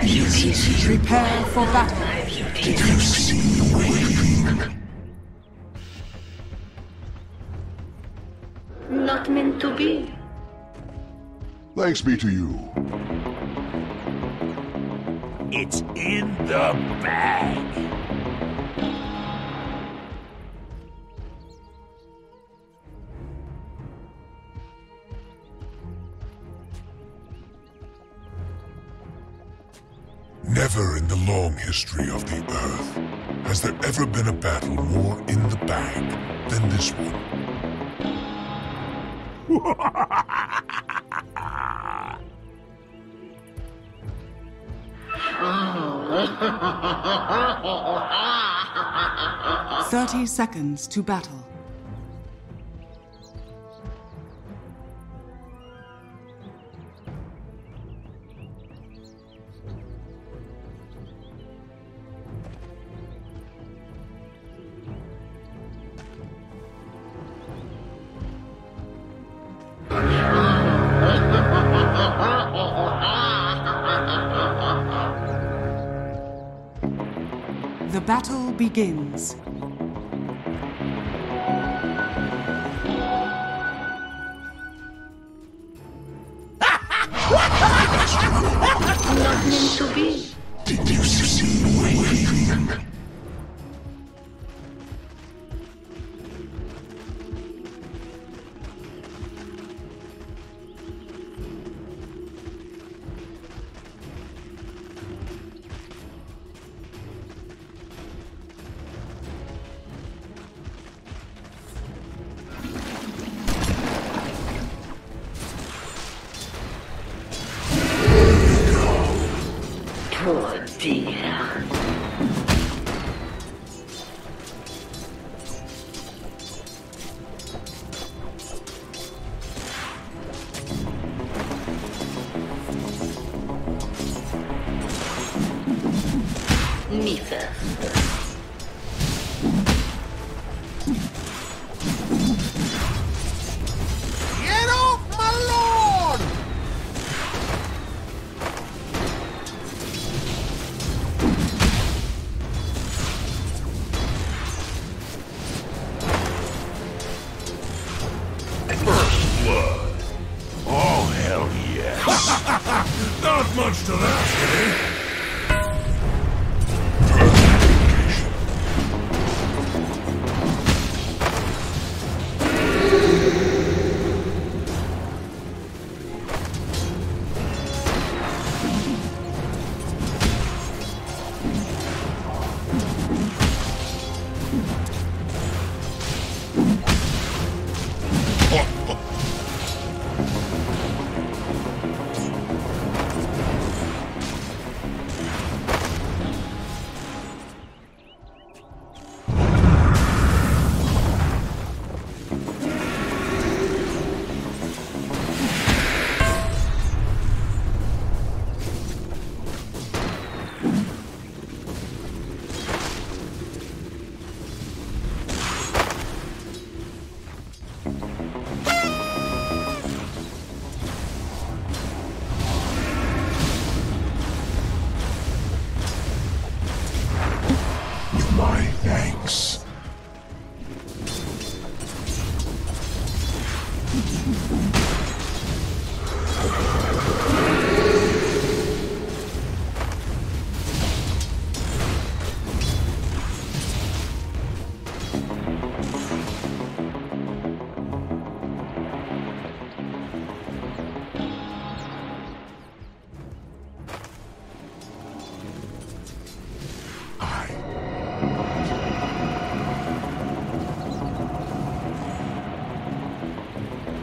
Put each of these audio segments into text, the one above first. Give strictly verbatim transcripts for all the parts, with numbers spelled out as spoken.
Prepare for battle. Did you see waving? Not meant to be. Thanks be to you. It's in the bag. Never in the long history of the Earth has there ever been a battle more in the bag than this one. Thirty seconds to battle. The battle begins. Not meant to be. Did you see waving? Oh dear. Me first. Not much to last, eh? My thanks.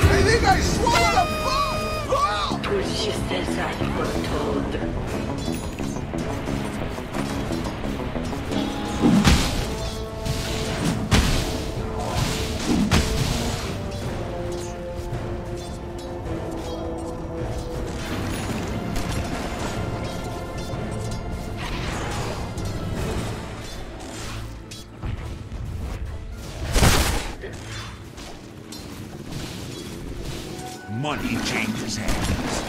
I think I swallowed a bug! Oh! It was just as I was told. money changes hands.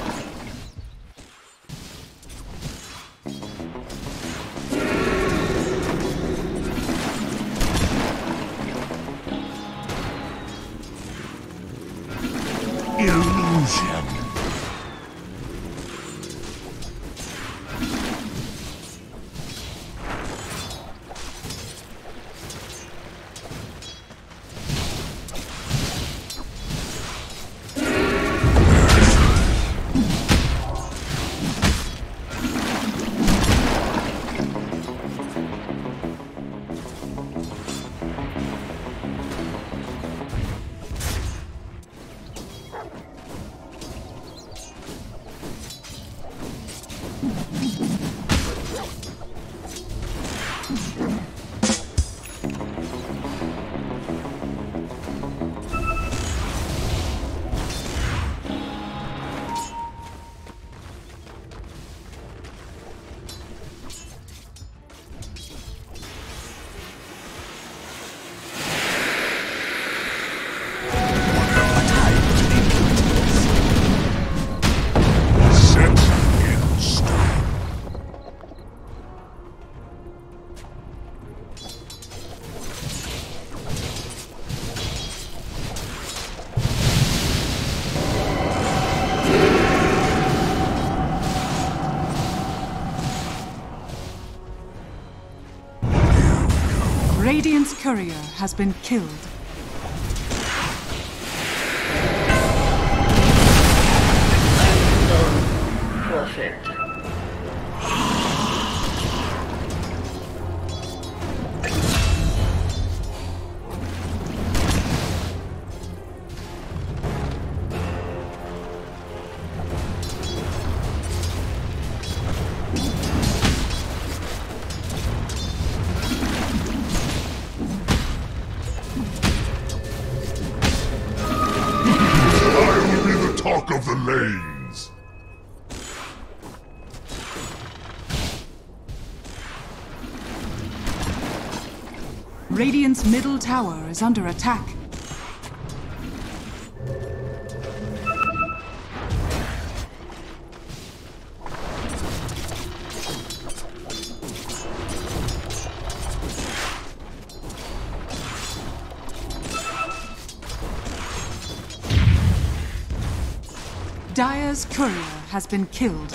Illusion. Radiant's courier has been killed. Perfect. Lanes. Radiant's middle tower is under attack. Dire's courier has been killed.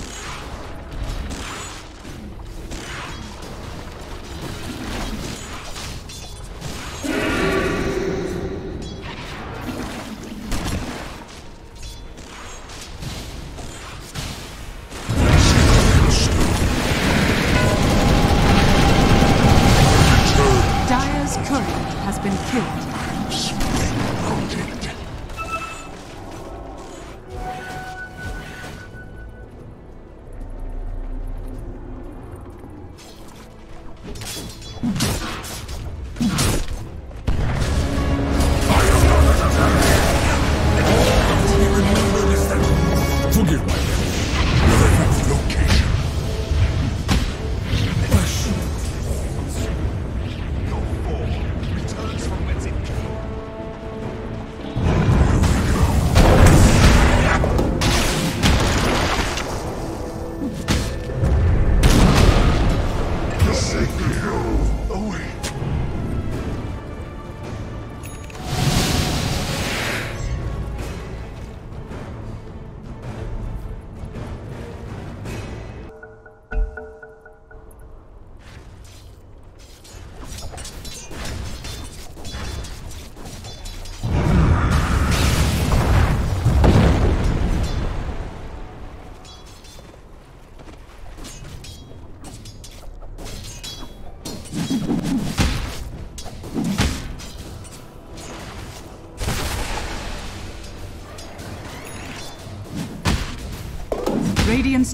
Dire's courier has been killed. Radiant's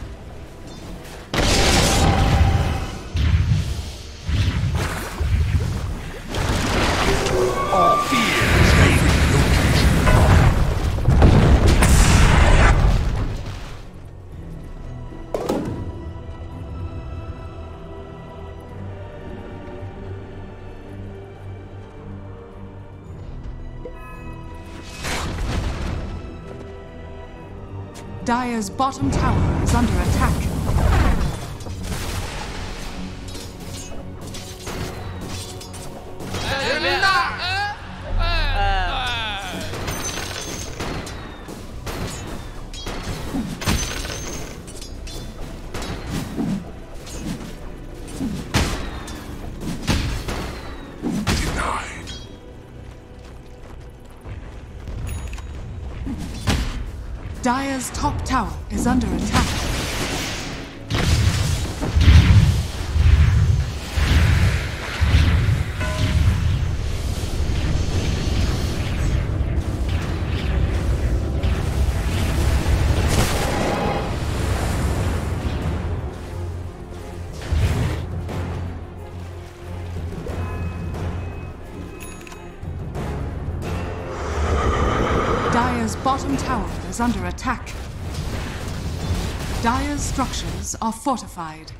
All fear is made. Dire's bottom tower is under attack. Dire's top tower is under attack. Dire's bottom tower is under attack. Dire's structures are fortified.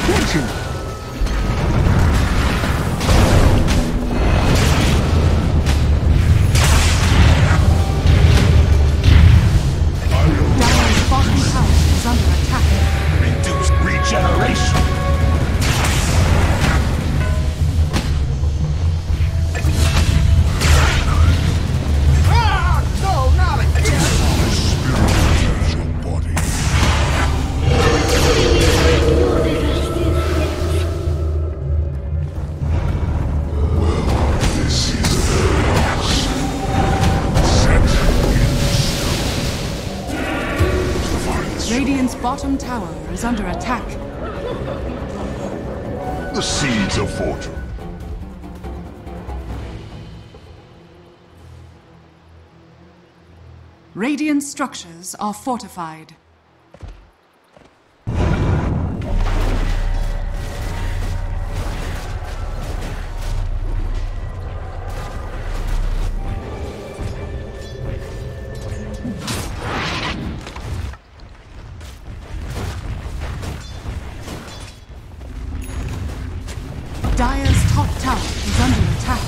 Oh, Radiant's bottom tower is under attack. The seeds of fortune. Radiant structures are fortified. Dire's top tower is under attack.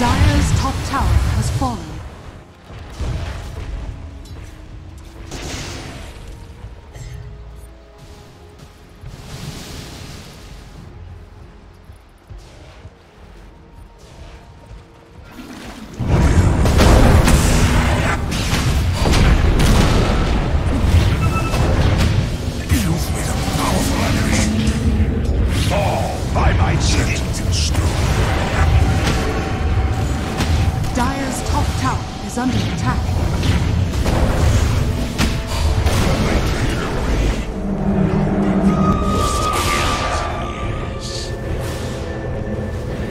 Dire's top tower has fallen. Under attack. Dire structures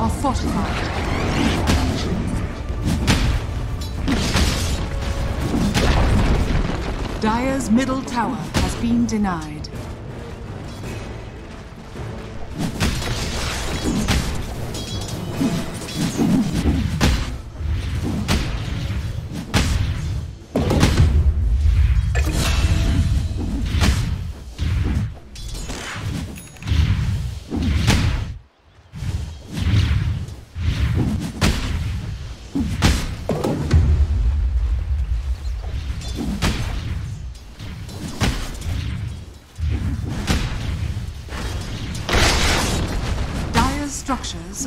are fortified. Dire's middle tower has been denied. Structures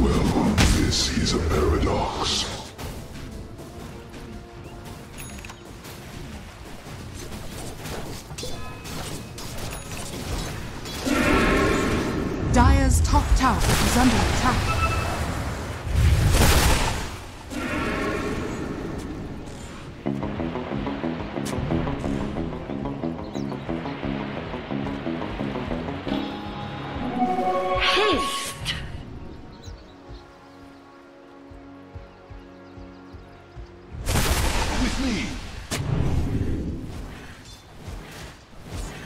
Well, this is a paradox. top tower is under attack.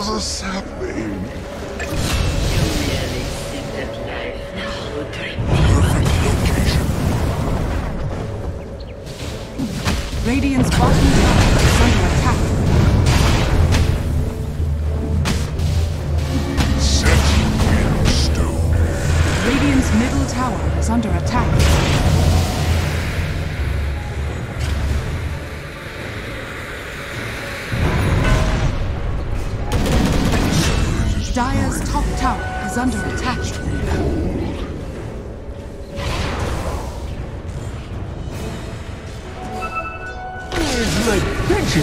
What's happening? Radiant's bottom tower is under attack. Set in stone. Radiant's middle tower is under attack. Dire's top tower is under attack. Where's my pension?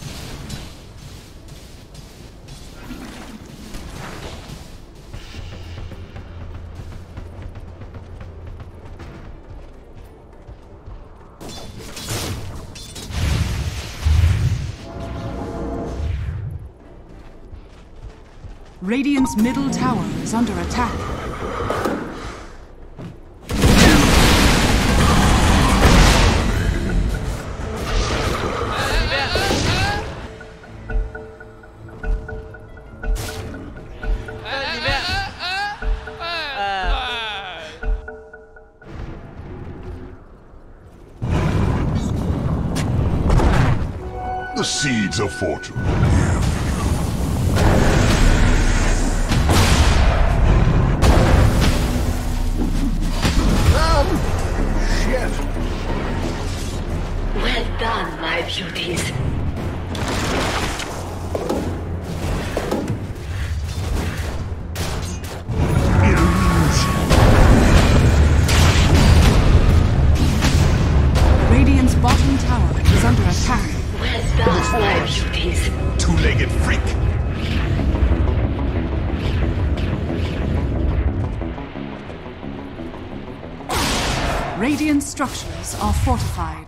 Radiant's middle tower is under attack. The seeds of fortune. Done, my beauties. Radiant's bottom tower is under attack. Well done, my beauties. Two-legged freak. Radiant structures are fortified.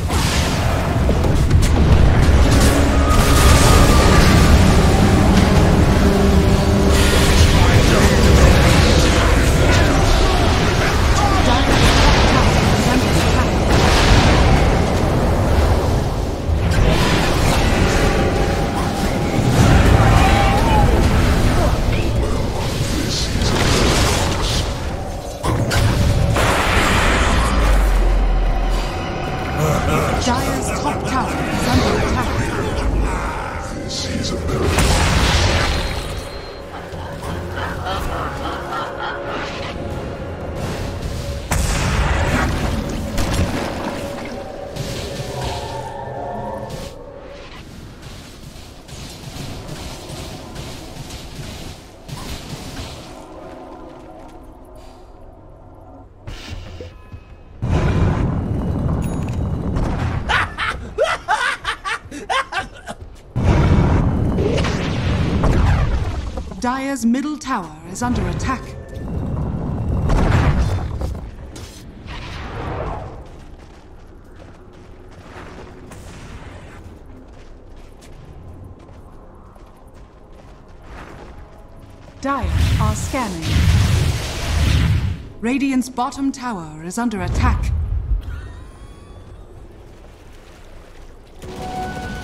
top tower is under attack. This is a Dire's middle tower is under attack. Dire are scanning. Radiant's bottom tower is under attack.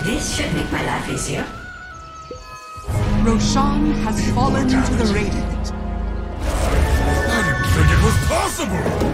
This should make my life easier. Roshan has fallen to the Radiant. I didn't think it was possible.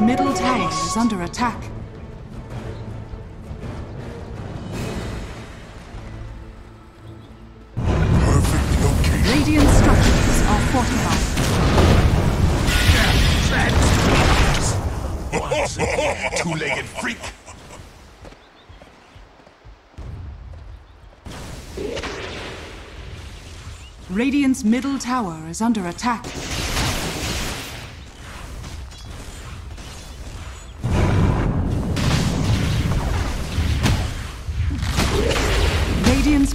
Radiant's middle tower is under attack. Perfect location. Radiant structures are fortified. Once again, two-legged freak. Radiant's middle tower is under attack. Radiant's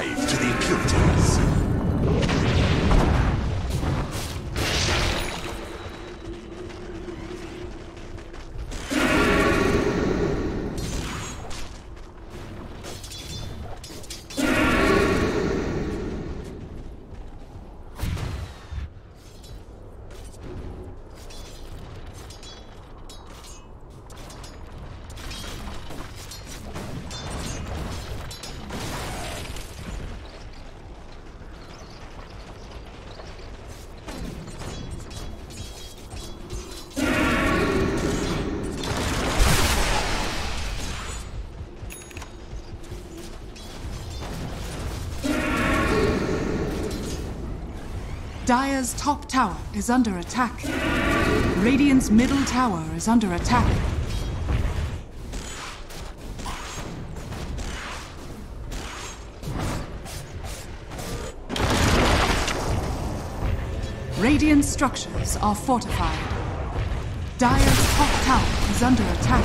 To the impurities. Dire's top tower is under attack. Radiant's middle tower is under attack. Radiant structures are fortified. Dire's top tower is under attack.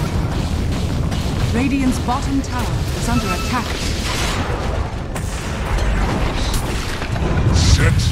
Radiant's bottom tower is under attack. Set.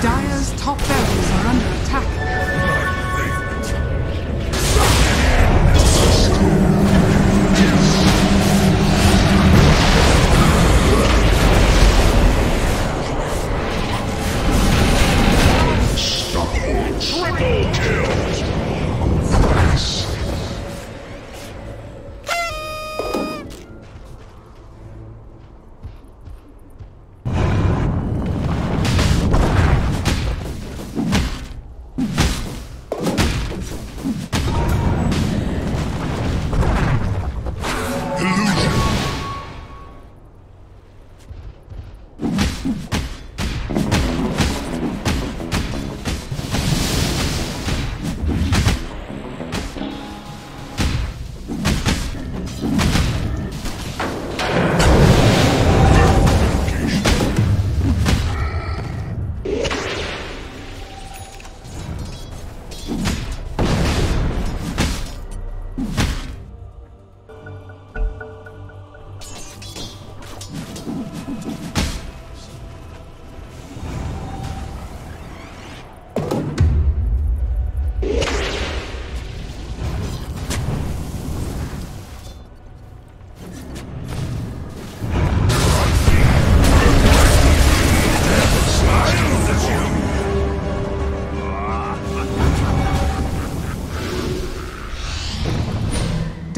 Dire's top barracks are under attack. Triple kill! Nice!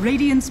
Radiant's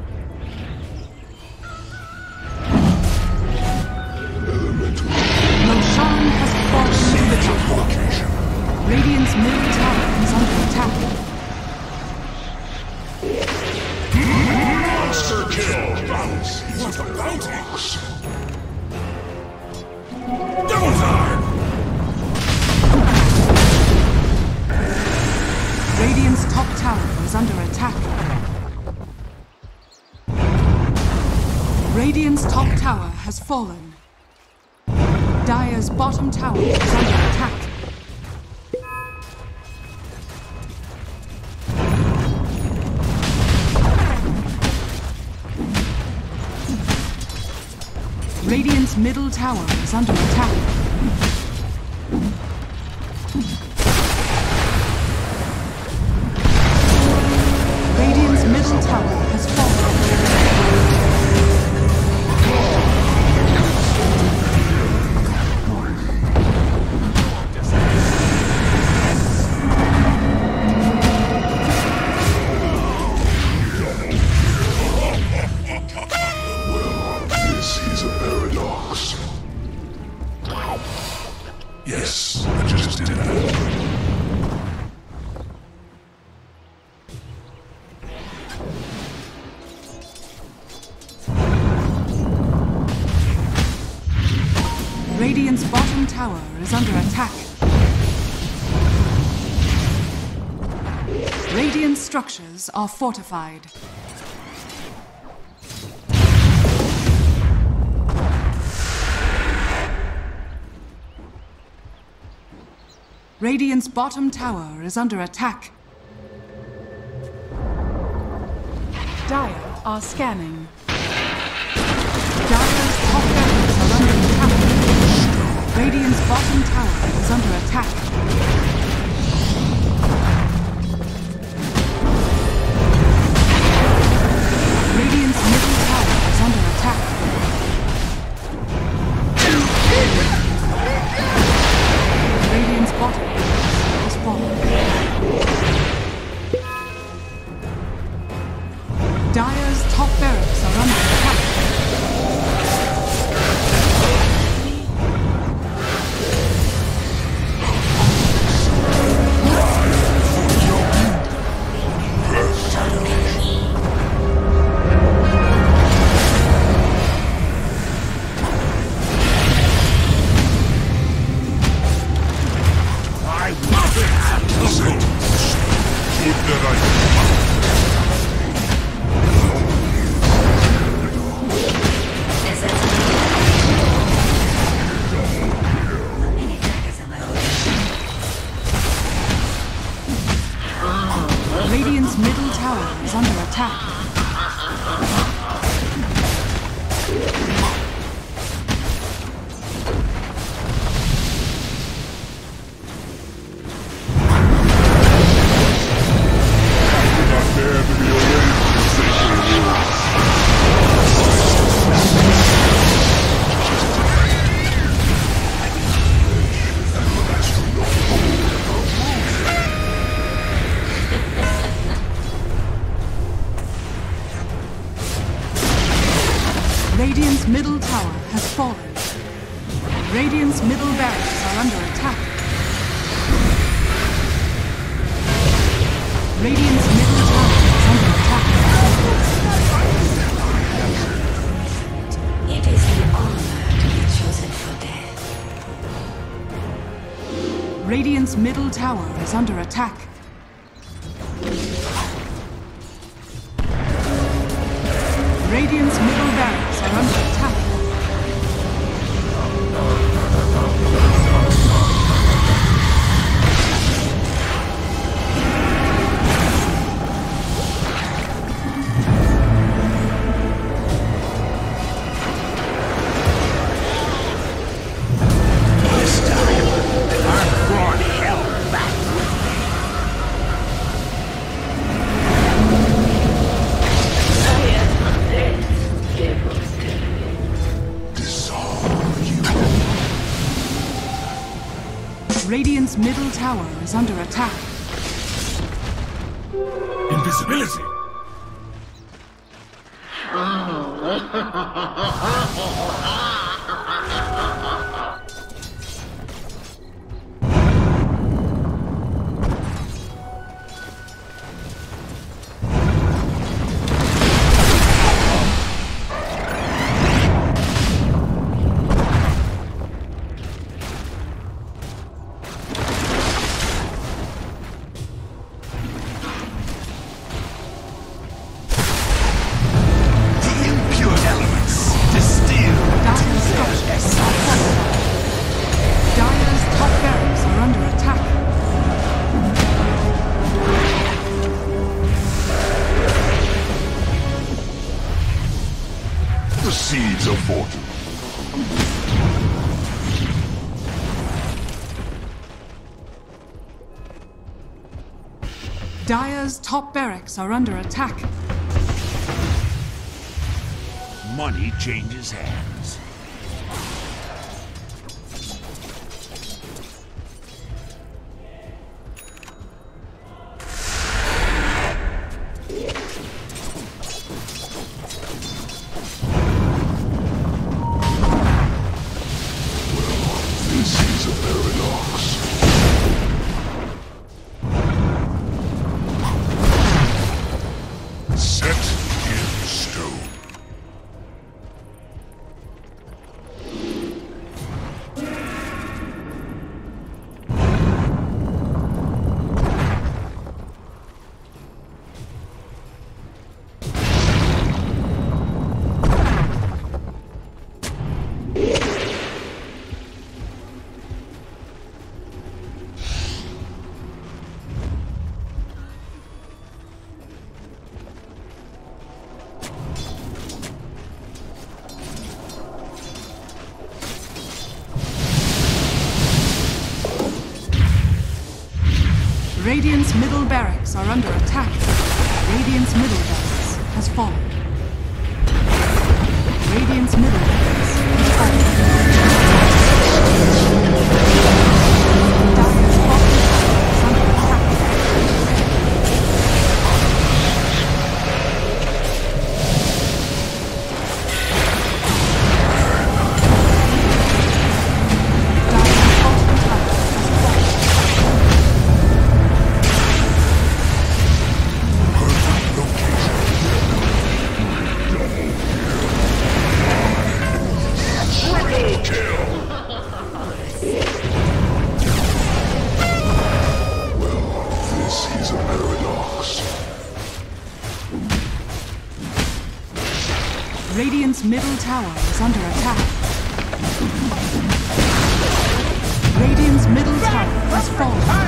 Roshan has forged a victory. Radiant's middle tower is under attack. Monster kill! Bounce is what a bounty! Double time! Radiant's top tower is under attack. Radiant's top tower has fallen. Dire's bottom tower is under attack. Radiant's middle tower is under attack. Yes, I just did that. Radiant's bottom tower is under attack. Radiant structures are fortified. Radiant's bottom tower is under attack. Dire are scanning. Dire's top barracks are under attack. Radiant's bottom tower is under attack. Radiant's middle tower is under attack. Dire's top barracks are under attack. Radiant's middle tower is under attack. Radiant's middle tower has fallen. Radiant's middle barracks are under attack. Radiant's middle tower is under attack. It is an honor to be chosen for death. Radiant's middle tower is under attack. Radiant's middle barracks are under attack. tower is under attack. Invisibility! Seeds of fortune. Dire's top barracks are under attack. Money changes hands. Radiant's middle barracks are under attack. Radiant's middle barracks has fallen. Radiant's middle barracks Radiant's middle tower is under attack. Radiant's middle tower has fallen.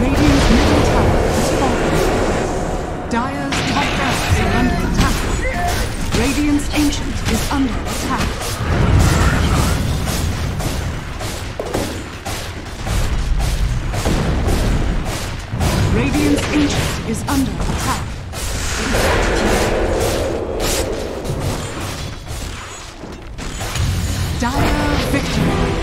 Radiant's middle tower has fallen. Dire's top barracks are under attack. Radiant's ancient is under attack. Radiant's ancient is under attack. Dire victory.